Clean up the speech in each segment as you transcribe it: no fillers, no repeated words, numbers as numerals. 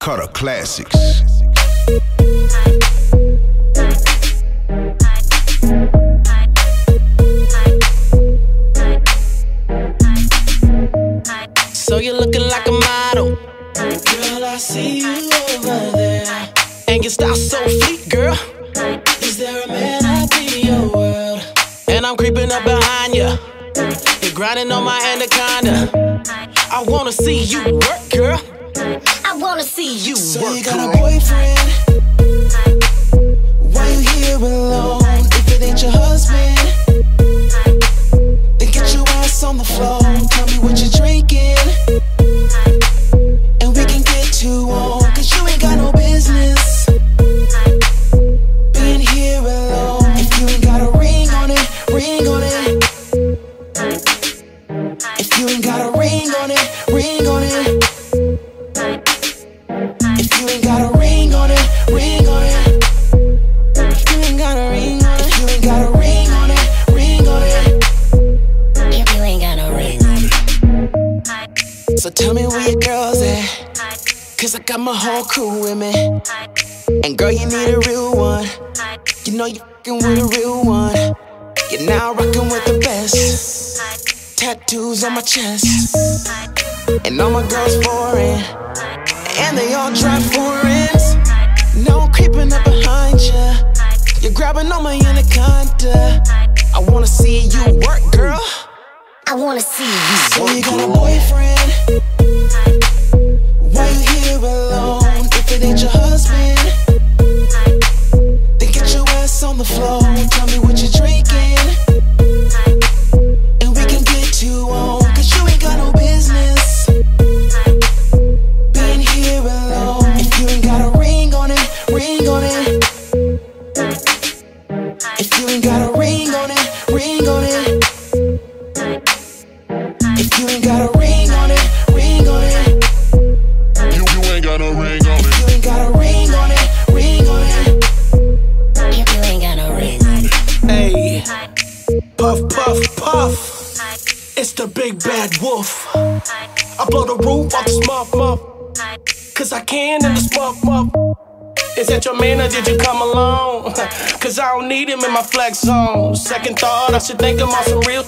Cutter Classics. So you're looking like a model, girl, I see you over there, and your style so fleet, girl. Is there a man out in your world? And I'm creeping up behind you, you're grinding on my anaconda. I wanna see you work, girl. I wanna see you so work. So you got a boyfriend? Why you here alone? If it ain't your husband, then get your ass on the floor. Tell me what you're drinking, and we can get you on. Cause you ain't got no business being here alone. If you ain't got a ring on it, ring on it. If you ain't got a ring on it, ring on it. If you ain't got a ring on it, ring on it. If you ain't got a ring on it, if you ain't got a ring on it, ring on it. If you ain't got a ring on it. So tell me where your girls at, cause I got my whole crew with me. And girl, you need a real one. You know you fucking with a real one. You're now rocking with the best. Tattoos on my chest, and all my girls foreign, and they all drive foreigns. No creeping up behind ya, you're grabbing on my anaconda. I wanna see you work, girl. I wanna see you so work. So you got a boyfriend? Why you here alone? If it ain't your husband, then get your ass on the floor. Tell me what you're drinking, and we can get you on. Cause you ain't got no business. If you ain't got a ring on it, ring on it. If you ain't got a ring on it, ring on it. You ain't got a ring on it. If you ain't got a ring on it, ring on it. If you ain't got a ring on it. Hey, puff, puff, puff. It's the big bad wolf. I blow the roof off this muff, muff. Cause I can in this muff, muff. Is that your man or did you come alone? Cause I don't need him in my flex zone. Second thought, I should think I'm on some real.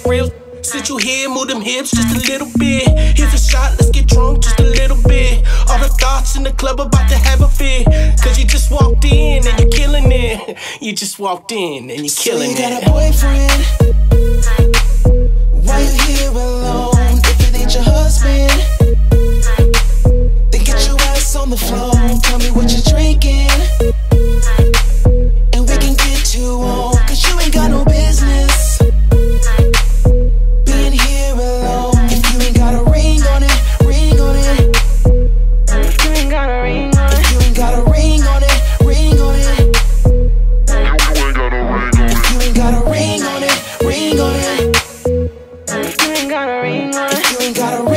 Sit you here, move them hips just a little bit. Here's a shot, let's get drunk just a little bit. All the thoughts in the club about to have a fit. Cause you just walked in and you're killing it. You just walked in and you're killing it. So you got a boyfriend? Why you here alone? If it ain't your husband, then get your ass on the floor. Tell me what you're drinking, and we can get you on. Cause you ain't got no business being here alone. If you ain't got a ring on it, ring on it. If you ain't got a ring on it. If you ain't got a ring on it, ring on it. You ain't got a ring on it. If you ain't got a ring on it, ring on it. If you ain't got a ring on it. If you ain't got a ring on it.